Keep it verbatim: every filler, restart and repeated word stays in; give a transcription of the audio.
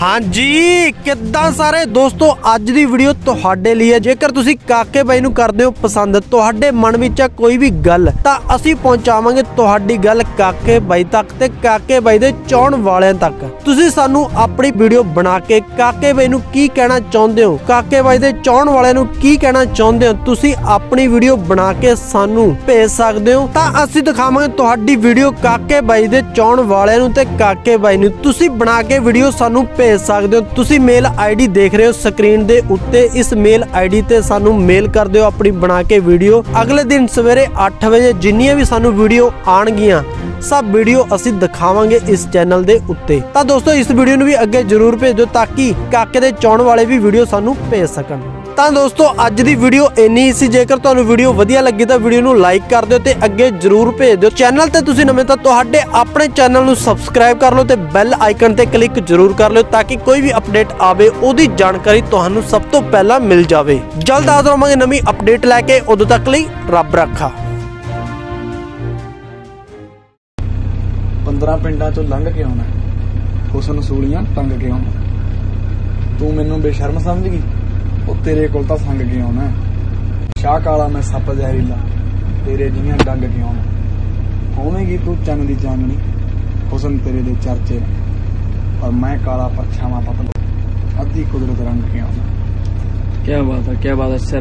हाँ जी, कितना सारे दोस्तों अज की वीडियो तुहाडे लिए जेकर तुसी काके भाई नूं करदे हो पसंद, तुहाडे मन विच कोई भी गल तां असीं पहुंचावांगे तुहाडी गल काके भाई तक ते काके भाई दे चाहण वालियां तक। तुसी सानूं अपनी वीडियो बना के काके भाई नूं की कहना चाहुंदे हो, काके भाई दे चाहण वालियां नूं की कहना चाहुंदे हो, तुसी अपनी वीडियो बना के सानूं भेज सकदे हो तां असीं दिखावांगे तुहाडी वीडियो काके भाई दे चाहण वालियां नूं ते काके भाई नूं। तुसी बना के वीडियो सानूं भेज सकदे हो। तुसी मेल आईडी देख रहे हो स्क्रीन दे उत्ते, इस मेल आईडी ते सानू मेल कर दियो अपनी बना के वीडियो। अगले दिन सवेरे आठ बजे जिन्नियां भी सानू वीडियो आनगियां सब वीडियो असीं दिखावांगे इस चैनल दे उत्ते। तां दोस्तों इस वीडियो नूं भी अगे जरूर भेजो ताकि काके दे चाहण वाले भी वीडियो सानू भेज सकण। तां दोस्तों अज दी वीडियो इन्नी ही सी। जेकर तुहानू वीडियो वधिया लगी तां वीडियो नूं लाइक कर दिओ ते अगे जरूर भेज दिओ। चैनल ते तुसीं नवें तां तुहाडे अपने चैनल नूं सबसक्राइब कर लो ते बैल आइकन ते क्लिक जरूर कर लो ताकि कोई भी अपडेट आवे ओदी जानकारी तुहानू सब तो पहला मिल जावे। जल्द हाजिर होवांगे नवीं अपडेट लैके, उदों तक लई रब रखा। पंद्रह पिंडा चो लंघ के आना, हुसन सूलियां टंग के आना। तू मैनू बेशर्म समझ गई, तेरे कोल तां संग के आना। शाह काला मैं सप जहरीला, तेरे जियां डंग के आना। होवेगी तू चन्न दी चाननी, हुसन तेरे दे चर्चे और मैं काला परछावां पतला, अद्धी कुदरत रंग के आना। क्या बात है, क्या बात है।